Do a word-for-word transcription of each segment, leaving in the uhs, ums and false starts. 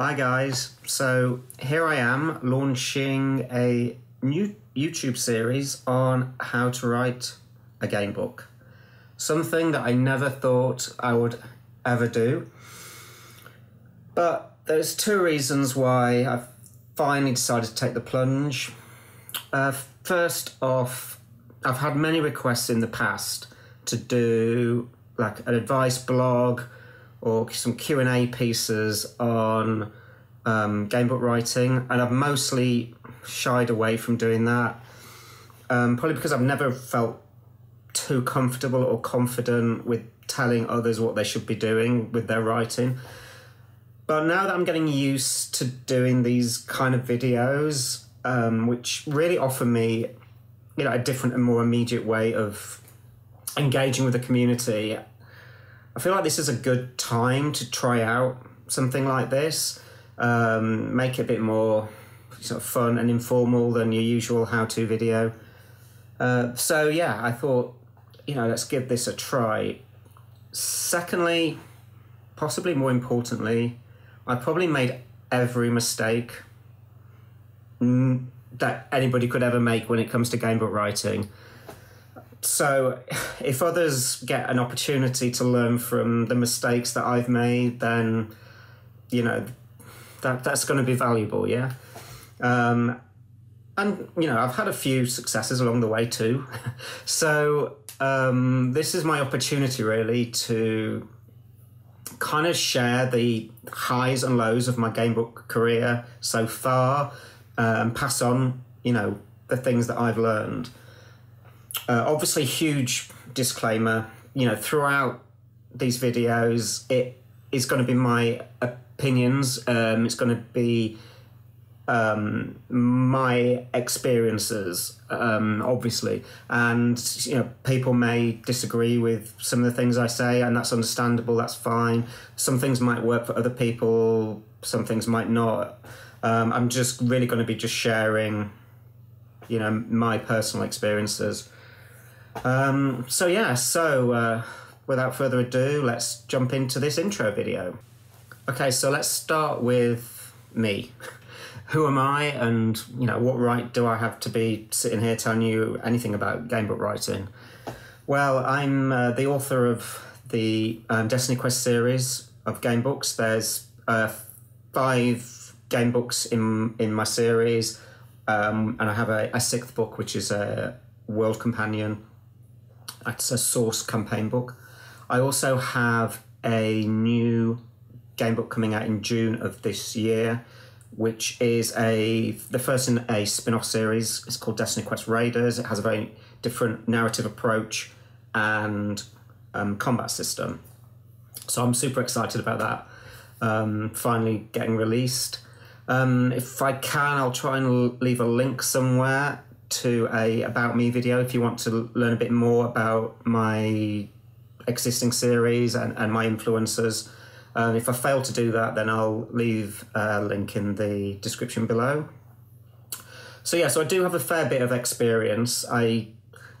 Hi guys, so here I am launching a new YouTube series on how to write a game book. Something that I never thought I would ever do. But there's two reasons why I've finally decided to take the plunge. Uh, first off, I've had many requests in the past to do like an advice blog or some Q and A pieces on um, game book writing, and I've mostly shied away from doing that, um, probably because I've never felt too comfortable or confident with telling others what they should be doing with their writing. But now that I'm getting used to doing these kind of videos, um, which really offer me, you know, a different and more immediate way of engaging with the community, I feel like this is a good time to try out something like this, um, make it a bit more sort of fun and informal than your usual how-to video. Uh, so yeah, I thought, you know, let's give this a try. Secondly, possibly more importantly, I probably made every mistake that anybody could ever make when it comes to game book writing. So if others get an opportunity to learn from the mistakes that I've made, then, you know, that that's going to be valuable, yeah? Um, and, you know, I've had a few successes along the way too. So um, this is my opportunity really to kind of share the highs and lows of my game book career so far, uh, and pass on, you know, the things that I've learned. Uh, obviously, huge disclaimer, you know, throughout these videos, it is going to be my opinions. Um, it's going to be um, my experiences, um, obviously. And, you know, people may disagree with some of the things I say, and that's understandable, that's fine. Some things might work for other people, some things might not. Um, I'm just really going to be just sharing, you know, my personal experiences. Um, so yeah, so uh, without further ado, let's jump into this intro video. Okay, so let's start with me. Who am I, and, you know, what right do I have to be sitting here telling you anything about game book writing? Well, I'm uh, the author of the um, Destiny Quest series of game books. There's uh, five game books in, in my series, um, and I have a, a sixth book, which is a World Companion. That's a source campaign book. I also have a new game book coming out in June of this year, which is a the first in a spin-off series. It's called Destiny Quest Raiders. It has a very different narrative approach and um, combat system. So I'm super excited about that um, finally getting released. Um, if I can, I'll try and leave a link somewhere to a About Me video if you want to learn a bit more about my existing series and, and my influences. Um, if I fail to do that, then I'll leave a link in the description below. So yeah, so I do have a fair bit of experience. I,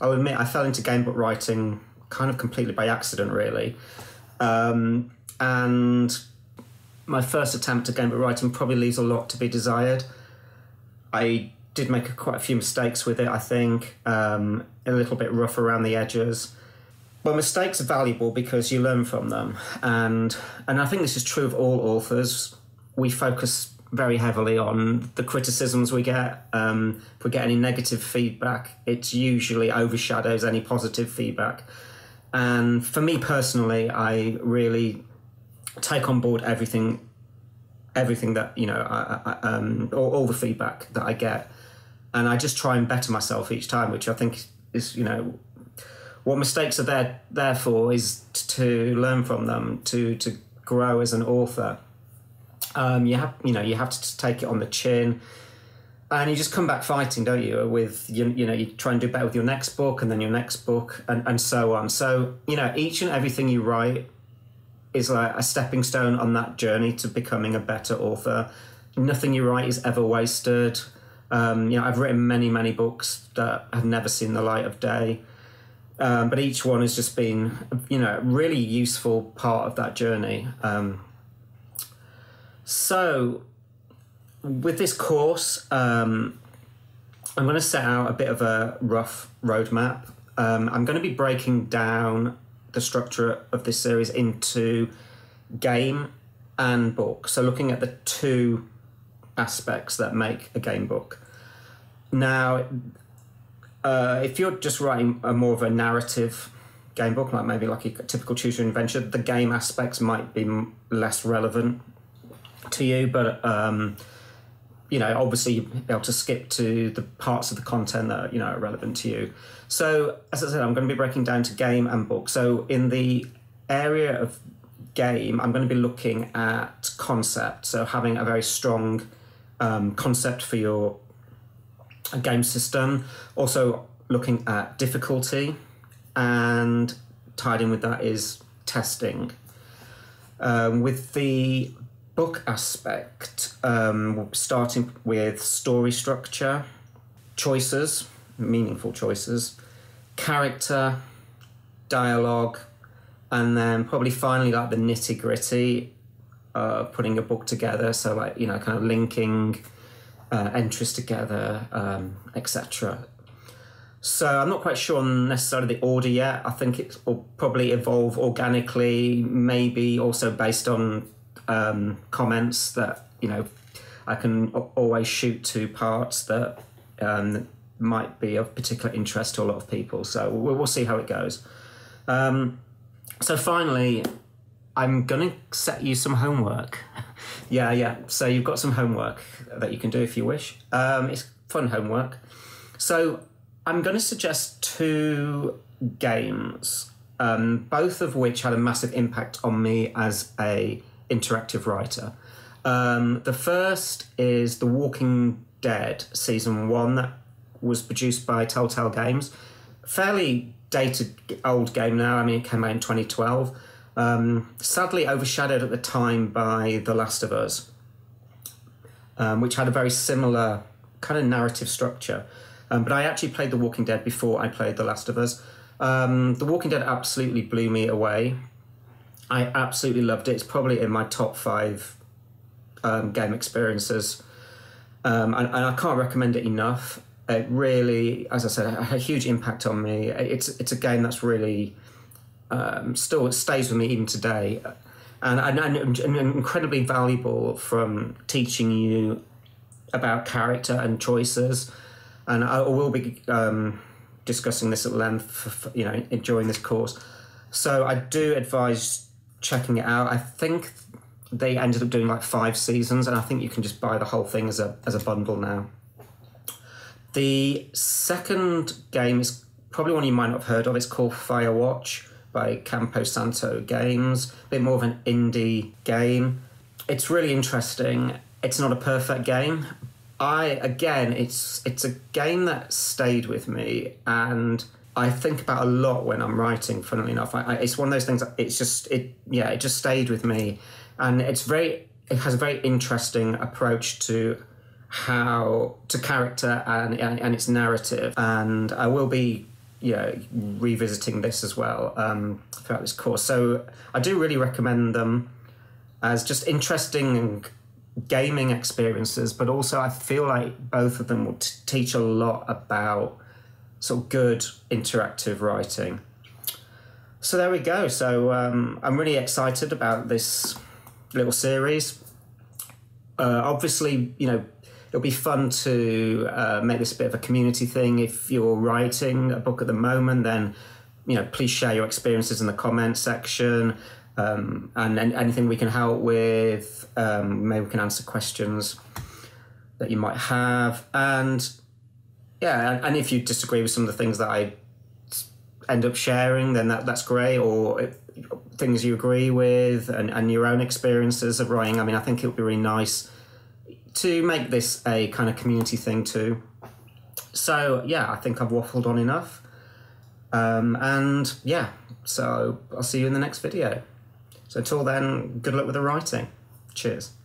I'll admit I fell into game book writing kind of completely by accident, really. Um, and my first attempt at game book writing probably leaves a lot to be desired. I did make quite a few mistakes with it, I think, um, a little bit rough around the edges. But mistakes are valuable because you learn from them. And, and I think this is true of all authors. We focus very heavily on the criticisms we get. Um, if we get any negative feedback, it usually overshadows any positive feedback. And for me personally, I really take on board everything, everything that, you know, I, I, um, all, all the feedback that I get. And I just try and better myself each time, which I think is, you know, what mistakes are there, there for is to learn from them, to, to grow as an author. Um, you have, you know, you have to take it on the chin, and you just come back fighting, don't you? With, you, you know, you try and do better with your next book, and then your next book, and, and so on. So, you know, each and everything you write is like a stepping stone on that journey to becoming a better author. Nothing you write is ever wasted. Um, you know, I've written many, many books that have never seen the light of day, um, but each one has just been, you know, a really useful part of that journey. Um, So with this course, um, I'm going to set out a bit of a rough roadmap. Um, I'm going to be breaking down the structure of this series into game and book. So looking at the two aspects that make a game book. Now, uh, if you're just writing a more of a narrative game book, like maybe like a typical Choose Your Own Adventure, the game aspects might be less relevant to you, but um, you know, obviously you'll be able to skip to the parts of the content that, you know, are relevant to you. So as I said, I'm going to be breaking down to game and book. So in the area of game, I'm going to be looking at concept. So having a very strong um, concept for your game system. Also looking at difficulty, and tied in with that is testing. Um, with the book aspect, um, starting with story structure, choices, meaningful choices, character, dialogue, and then probably finally like the nitty-gritty uh, putting a book together. So like, you know, kind of linking uh, entries together, um, et cetera. So I'm not quite sure on necessarily the order yet. I think it will probably evolve organically, maybe also based on Um, comments that, you know, I can always shoot to parts that um, might be of particular interest to a lot of people. So we'll, we'll see how it goes. Um, so finally, I'm going to set you some homework. yeah, yeah. So you've got some homework that you can do if you wish. Um, it's fun homework. So I'm going to suggest two games, um, both of which had a massive impact on me as a interactive writer. Um, the first is The Walking Dead Season one, that was produced by Telltale Games. Fairly dated old game now, I mean it came out in twenty twelve. Um, sadly overshadowed at the time by The Last of Us, um, which had a very similar kind of narrative structure. Um, but I actually played The Walking Dead before I played The Last of Us. Um, The Walking Dead absolutely blew me away. I absolutely loved it. It's probably in my top five um, game experiences. Um, and, and I can't recommend it enough. It really, as I said, had a huge impact on me. It's it's a game that's really um, still stays with me even today. And, and, and incredibly valuable from teaching you about character and choices. And I will be um, discussing this at length, for, you know, during this course. So I do advise checking it out. I think they ended up doing like five seasons, and I think you can just buy the whole thing as a as a bundle now. The second game is probably one you might not have heard of. It's called Firewatch by Campo Santo Games. A bit more of an indie game. It's really interesting. It's not a perfect game. I again, it's it's a game that stayed with me, and I think about a lot when I'm writing, funnily enough. I, I, it's one of those things, that it's just, it, yeah, it just stayed with me. And it's very, it has a very interesting approach to how, to character and, and, and its narrative. And I will be, you know, revisiting this as well um, throughout this course. So I do really recommend them as just interesting gaming experiences, but also I feel like both of them will t- teach a lot about sort of good interactive writing. So there we go. So um, I'm really excited about this little series. Uh, obviously, you know, it'll be fun to uh, make this a bit of a community thing. If you're writing a book at the moment, then, you know, please share your experiences in the comment section, um, and, and anything we can help with. Um, maybe we can answer questions that you might have. And yeah, and if you disagree with some of the things that I end up sharing, then that, that's great, or if, things you agree with, and, and your own experiences of writing. I mean, I think it would be really nice to make this a kind of community thing too. So, yeah, I think I've waffled on enough. Um, and, yeah, so I'll see you in the next video. So till then, good luck with the writing. Cheers.